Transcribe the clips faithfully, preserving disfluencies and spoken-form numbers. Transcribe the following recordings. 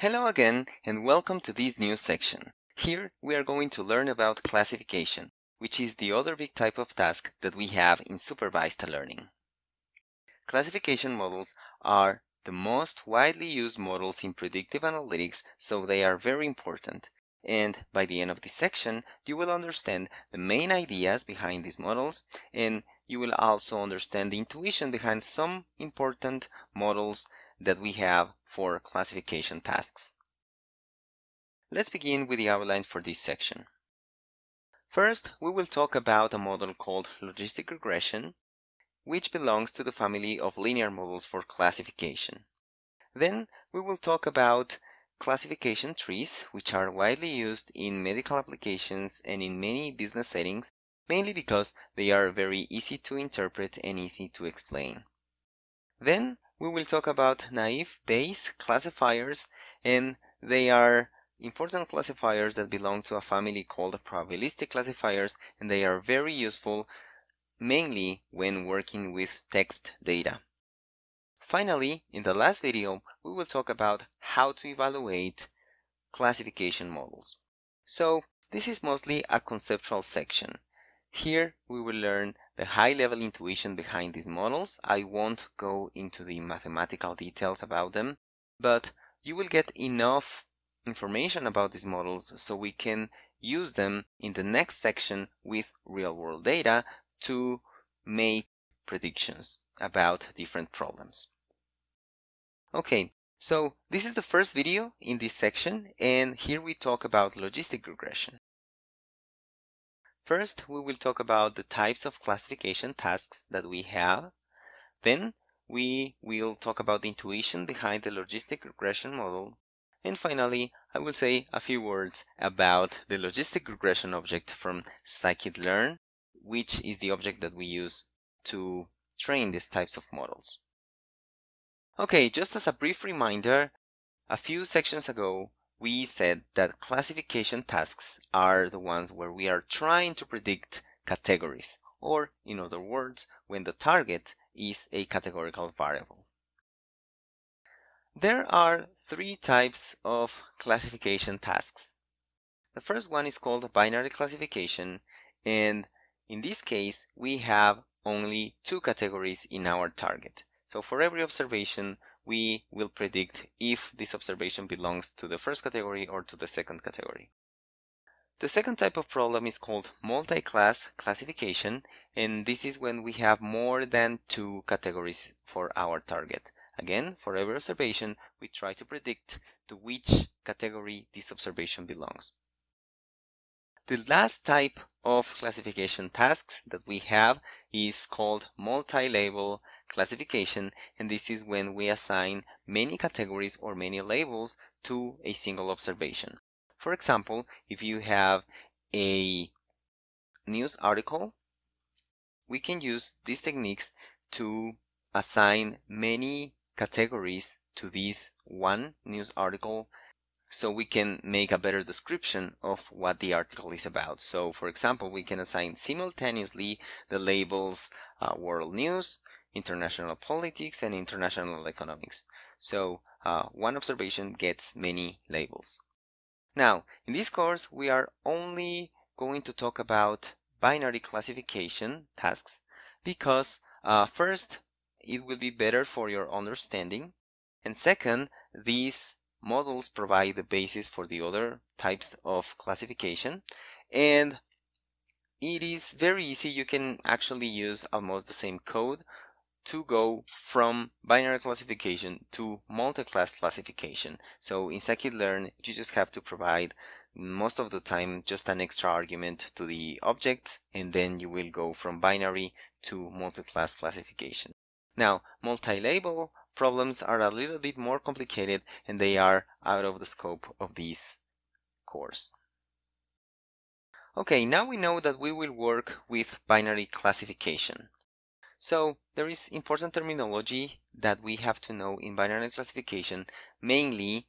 Hello again and welcome to this new section. Here we are going to learn about classification, which is the other big type of task that we have in supervised learning. Classification models are the most widely used models in predictive analytics, so they are very important. And by the end of this section, you will understand the main ideas behind these models, and you will also understand the intuition behind some important models that we have for classification tasks. Let's begin with the outline for this section. First, we will talk about a model called logistic regression, which belongs to the family of linear models for classification. Then, we will talk about classification trees, which are widely used in medical applications and in many business settings, mainly because they are very easy to interpret and easy to explain. Then, we will talk about naive-Bayes classifiers, and they are important classifiers that belong to a family called probabilistic classifiers, and they are very useful mainly when working with text data. Finally, in the last video, we will talk about how to evaluate classification models. So, this is mostly a conceptual section. Here we will learn the high-level intuition behind these models. I won't go into the mathematical details about them, but you will get enough information about these models so we can use them in the next section with real-world data to make predictions about different problems. Okay, so this is the first video in this section, and here we talk about logistic regression. First, we will talk about the types of classification tasks that we have. Then, we will talk about the intuition behind the logistic regression model. And finally, I will say a few words about the logistic regression object from scikit-learn, which is the object that we use to train these types of models. Okay, just as a brief reminder, a few sections ago, we said that classification tasks are the ones where we are trying to predict categories, or in other words, when the target is a categorical variable. There are three types of classification tasks. The first one is called binary classification, and in this case, we have only two categories in our target. So for every observation, we will predict if this observation belongs to the first category or to the second category. The second type of problem is called multi-class classification, and this is when we have more than two categories for our target. Again, for every observation, we try to predict to which category this observation belongs. The last type of classification tasks that we have is called multi-label classification, and this is when we assign many categories or many labels to a single observation. For example, if you have a news article, we can use these techniques to assign many categories to this one news article so we can make a better description of what the article is about. So, for example, we can assign simultaneously the labels uh, world news, international politics, and international economics. So uh, one observation gets many labels. Now, in this course, we are only going to talk about binary classification tasks because uh, first, it will be better for your understanding, and second, these models provide the basis for the other types of classification, and it is very easy. You can actually use almost the same code to go from binary classification to multi-class classification. So in scikit-learn, you just have to provide most of the time just an extra argument to the objects, and then you will go from binary to multi-class classification. Now, multi-label problems are a little bit more complicated, and they are out of the scope of this course. Okay, now we know that we will work with binary classification. So, there is important terminology that we have to know in binary classification, mainly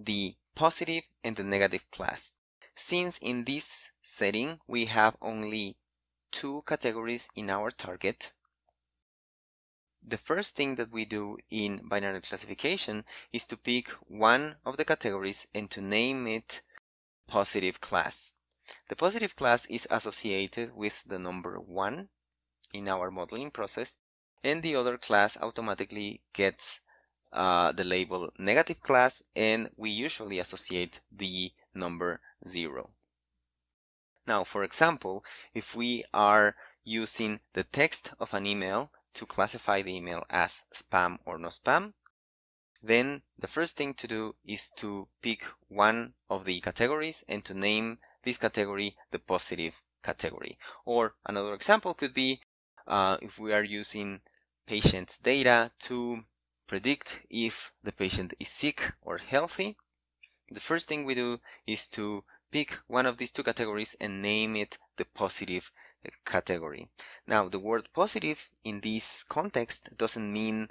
the positive and the negative class. Since in this setting we have only two categories in our target, the first thing that we do in binary classification is to pick one of the categories and to name it positive class. The positive class is associated with the number one in our modeling process, and the other class automatically gets uh, the label negative class, and we usually associate the number zero. Now, for example, if we are using the text of an email to classify the email as spam or no spam, then the first thing to do is to pick one of the categories and to name this category the positive category. Or another example could be uh, if we are using patient's data to predict if the patient is sick or healthy, the first thing we do is to pick one of these two categories and name it the positive category. Now, the word positive in this context doesn't mean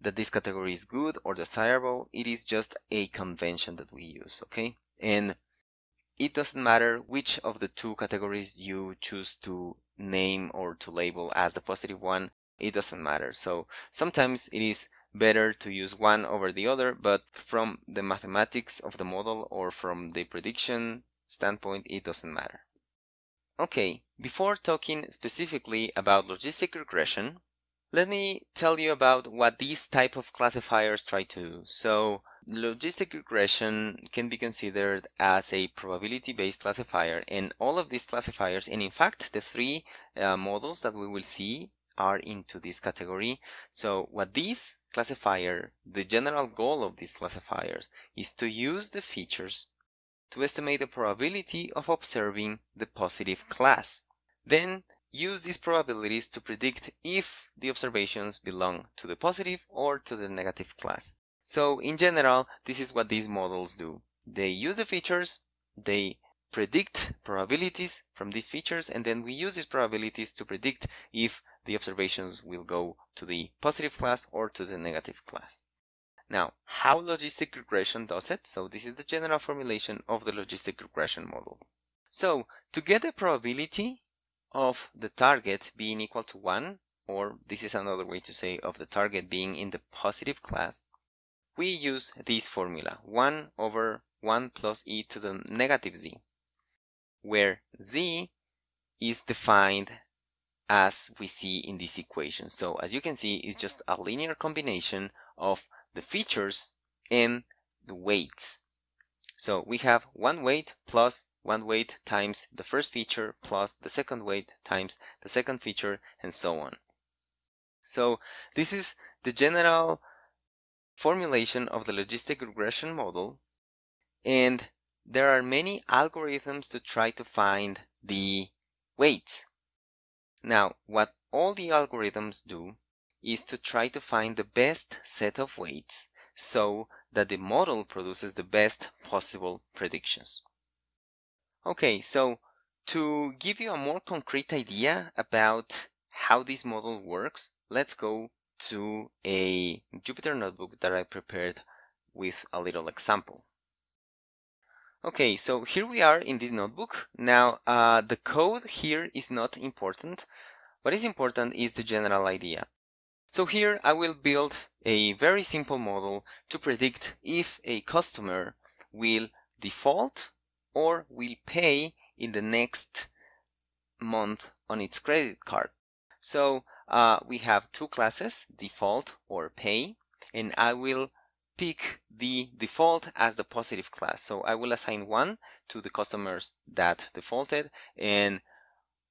that this category is good or desirable. It is just a convention that we use, okay? And it doesn't matter which of the two categories you choose to name or to label as the positive one. It doesn't matter. So sometimes it is better to use one over the other, but from the mathematics of the model or from the prediction standpoint, it doesn't matter. Okay, before talking specifically about logistic regression, let me tell you about what these type of classifiers try to do. So, logistic regression can be considered as a probability-based classifier, and all of these classifiers, and in fact, the three uh, models that we will see are into this category. So, what this classifier, the general goal of these classifiers, is to use the features to estimate the probability of observing the positive class. Then use these probabilities to predict if the observations belong to the positive or to the negative class. So in general, this is what these models do. They use the features, they predict probabilities from these features, and then we use these probabilities to predict if the observations will go to the positive class or to the negative class. Now, how logistic regression does it? So this is the general formulation of the logistic regression model. So to get the probability of the target being equal to one, or this is another way to say of the target being in the positive class, we use this formula, one over one plus e to the negative z, where z is defined as we see in this equation. So as you can see, it's just a linear combination of the features and the weights. So we have one weight plus one weight times the first feature plus the second weight times the second feature, and so on. So this is the general formulation of the logistic regression model, and there are many algorithms to try to find the weights. Now, what all the algorithms do is to try to find the best set of weights so that the model produces the best possible predictions. Okay, so to give you a more concrete idea about how this model works, let's go to a Jupyter notebook that I prepared with a little example. Okay, so here we are in this notebook. Now, uh, the code here is not important. What is important is the general idea. So here I will build a very simple model to predict if a customer will default or will pay in the next month on its credit card. So uh, we have two classes, default or pay, and I will pick the default as the positive class. So I will assign one to the customers that defaulted and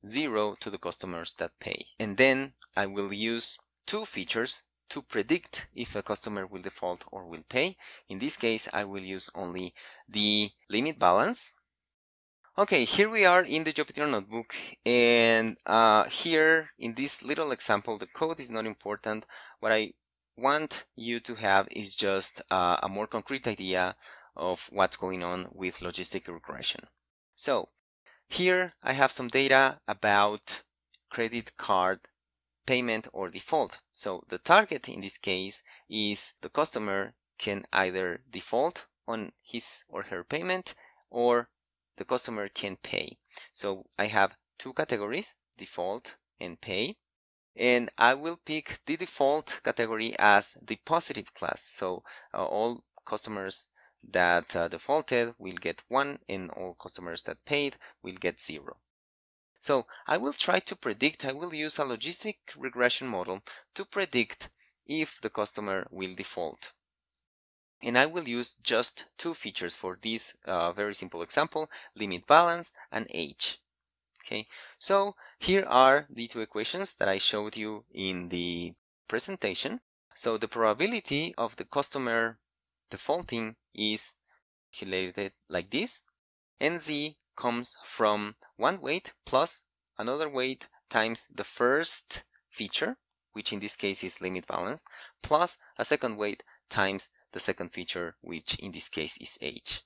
zero to the customers that pay. And then I will use two features to predict if a customer will default or will pay. In this case, I will use only the limit balance. Okay, here we are in the Jupyter notebook, and uh, here in this little example, the code is not important. What I want you to have is just uh, a more concrete idea of what's going on with logistic regression. So here I have some data about credit card payment or default. So the target in this case is the customer can either default on his or her payment, or the customer can pay. So I have two categories, default and pay, and I will pick the default category as the positive class. So uh, all customers that uh, defaulted will get one, and all customers that paid will get zero. So I will try to predict, I will use a logistic regression model to predict if the customer will default. And I will use just two features for this uh, very simple example, limit balance and age. Okay, so here are the two equations that I showed you in the presentation. So the probability of the customer defaulting is calculated like this, and Z comes from one weight plus another weight times the first feature, which in this case is limit balance, plus a second weight times the second feature, which in this case is age.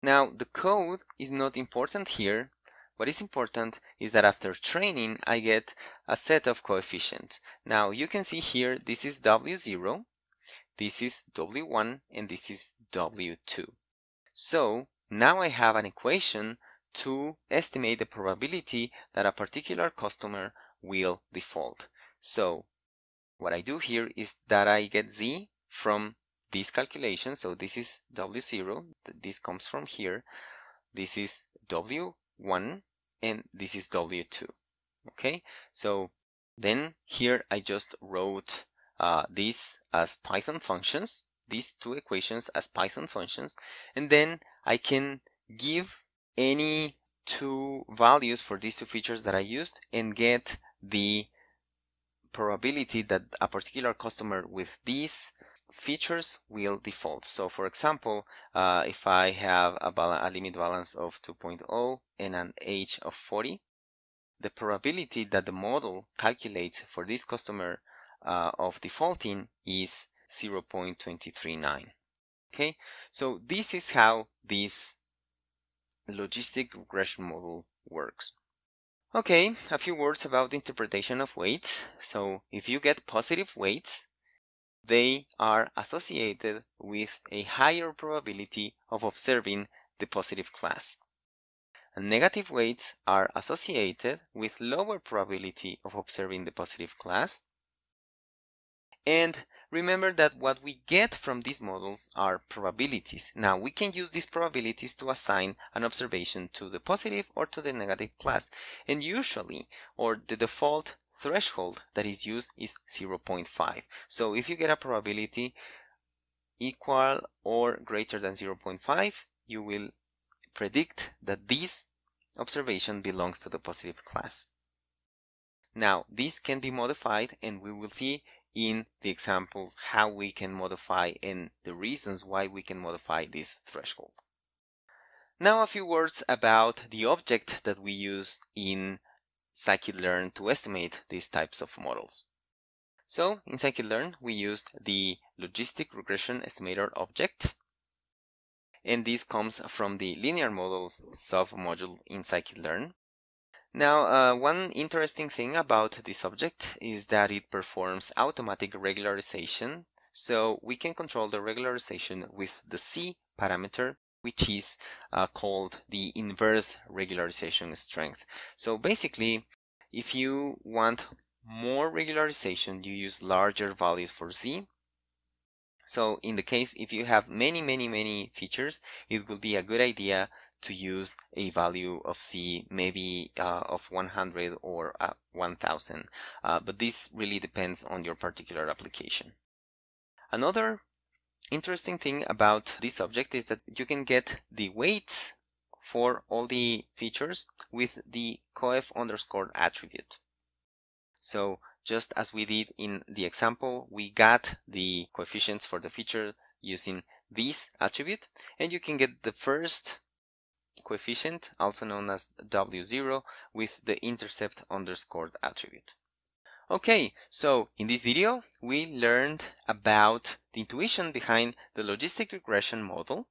Now the code is not important here. What is important is that after training I get a set of coefficients. Now you can see here this is W zero, this is W one, and this is W two. So now I have an equation to estimate the probability that a particular customer will default. So what I do here is that I get Z from this calculation. So this is W zero, this comes from here, this is W one, and this is W two. Okay, so then here I just wrote uh, this as Python functions, these two equations as Python functions, and then I can give any two values for these two features that I used and get the probability that a particular customer with these features will default. So for example, uh, if I have a, a limit balance of two point zero and an age of forty, the probability that the model calculates for this customer uh, of defaulting is zero point two three nine. Okay, so this is how this logistic regression model works. Okay, a few words about the interpretation of weights. So if you get positive weights, they are associated with a higher probability of observing the positive class. Negative weights are associated with lower probability of observing the positive class. And remember that what we get from these models are probabilities. Now we can use these probabilities to assign an observation to the positive or to the negative class. And usually, or the default threshold that is used is zero point five. So if you get a probability equal or greater than zero point five, you will predict that this observation belongs to the positive class. Now this can be modified, and we will see in the examples how we can modify and the reasons why we can modify this threshold. Now a few words about the object that we use in scikit-learn to estimate these types of models. So in scikit-learn we used the logistic regression estimator object, and this comes from the linear models sub-module in scikit-learn. Now uh, one interesting thing about this object is that it performs automatic regularization, so we can control the regularization with the C parameter, which is uh, called the inverse regularization strength. So basically, if you want more regularization, you use larger values for Z. So in the case, if you have many, many, many features, it will be a good idea to use a value of Z, maybe uh, of one hundred or uh, one thousand. Uh, but this really depends on your particular application. Another interesting thing about this object is that you can get the weights for all the features with the coef underscore attribute. So just as we did in the example, we got the coefficients for the feature using this attribute, and you can get the first coefficient, also known as W zero, with the intercept underscore attribute. Okay, so in this video we learned about the intuition behind the logistic regression model,